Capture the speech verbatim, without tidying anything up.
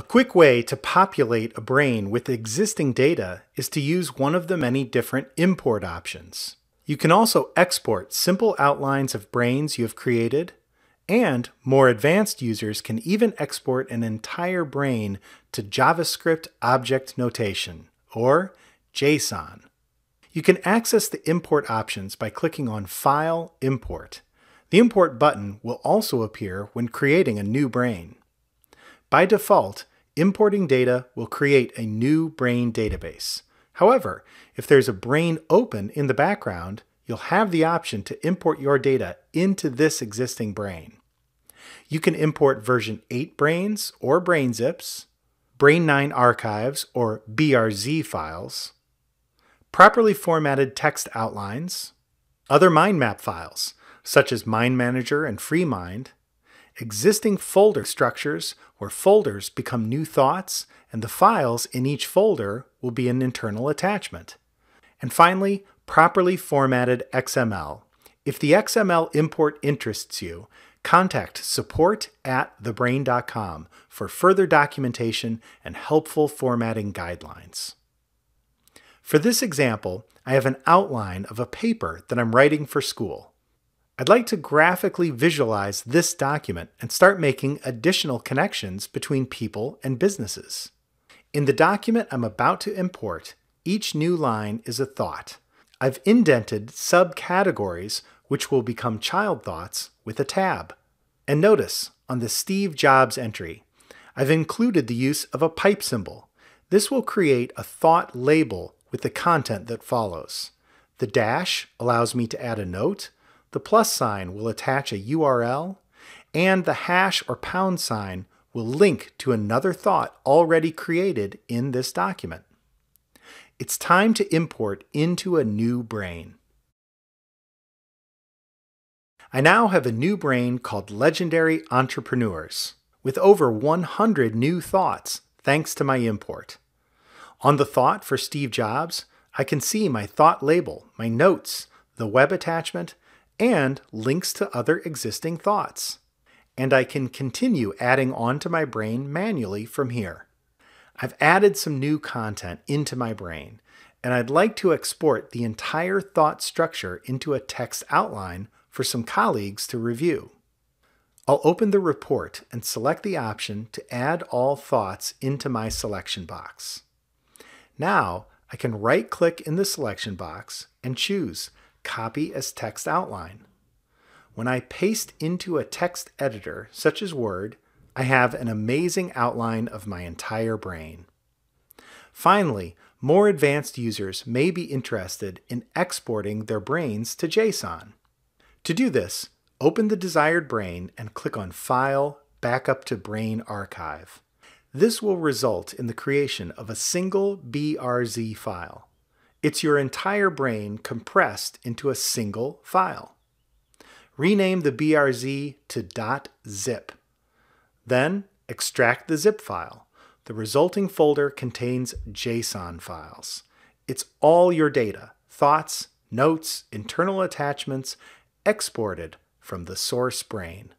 A quick way to populate a brain with existing data is to use one of the many different import options. You can also export simple outlines of brains you have created, and more advanced users can even export an entire brain to JavaScript Object Notation, or JSON. You can access the import options by clicking on File, Import. The Import button will also appear when creating a new brain. By default, importing data will create a new brain database. However, if there's a brain open in the background, you'll have the option to import your data into this existing brain. You can import version eight brains or brain zips, brain nine archives or B R Z files, properly formatted text outlines, other mind map files, such as MindManager and FreeMind, existing folder structures where folders become new thoughts, and the files in each folder will be an internal attachment. And finally, properly formatted X M L. If the X M L import interests you, contact support at thebrain dot com for further documentation and helpful formatting guidelines. For this example, I have an outline of a paper that I'm writing for school. I'd like to graphically visualize this document and start making additional connections between people and businesses. In the document I'm about to import, each new line is a thought. I've indented subcategories, which will become child thoughts, with a tab. And notice, on the Steve Jobs entry, I've included the use of a pipe symbol. This will create a thought label with the content that follows. The dash allows me to add a note, the plus sign will attach a U R L, and the hash or pound sign will link to another thought already created in this document. It's time to import into a new brain. I now have a new brain called Legendary Entrepreneurs, with over one hundred new thoughts thanks to my import. On the thought for Steve Jobs, I can see my thought label, my notes, the web attachment, and links to other existing thoughts. And I can continue adding onto my brain manually from here. I've added some new content into my brain, and I'd like to export the entire thought structure into a text outline for some colleagues to review. I'll open the report and select the option to add all thoughts into my selection box. Now, I can right-click in the selection box and choose Copy as Text Outline. When I paste into a text editor, such as Word, I have an amazing outline of my entire brain. Finally, more advanced users may be interested in exporting their brains to JSON. To do this, open the desired brain and click on File, Backup to Brain Archive. This will result in the creation of a single B R Z file. It's your entire brain compressed into a single file. Rename the B R Z to .zip. Then extract the zip file. The resulting folder contains JSON files. It's all your data, thoughts, notes, internal attachments, exported from the source brain.